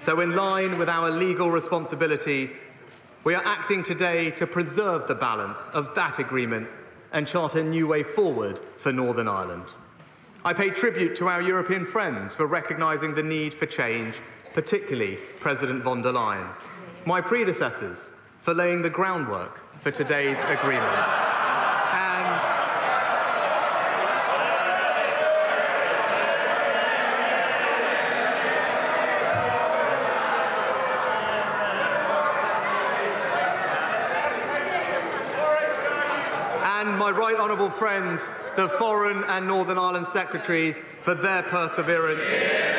So in line with our legal responsibilities, we are acting today to preserve the balance of that agreement and chart a new way forward for Northern Ireland. I pay tribute to our European friends for recognising the need for change, particularly President von der Leyen, my predecessors for laying the groundwork for today's agreement. And my right honourable friends, the Foreign and Northern Ireland Secretaries, for their perseverance.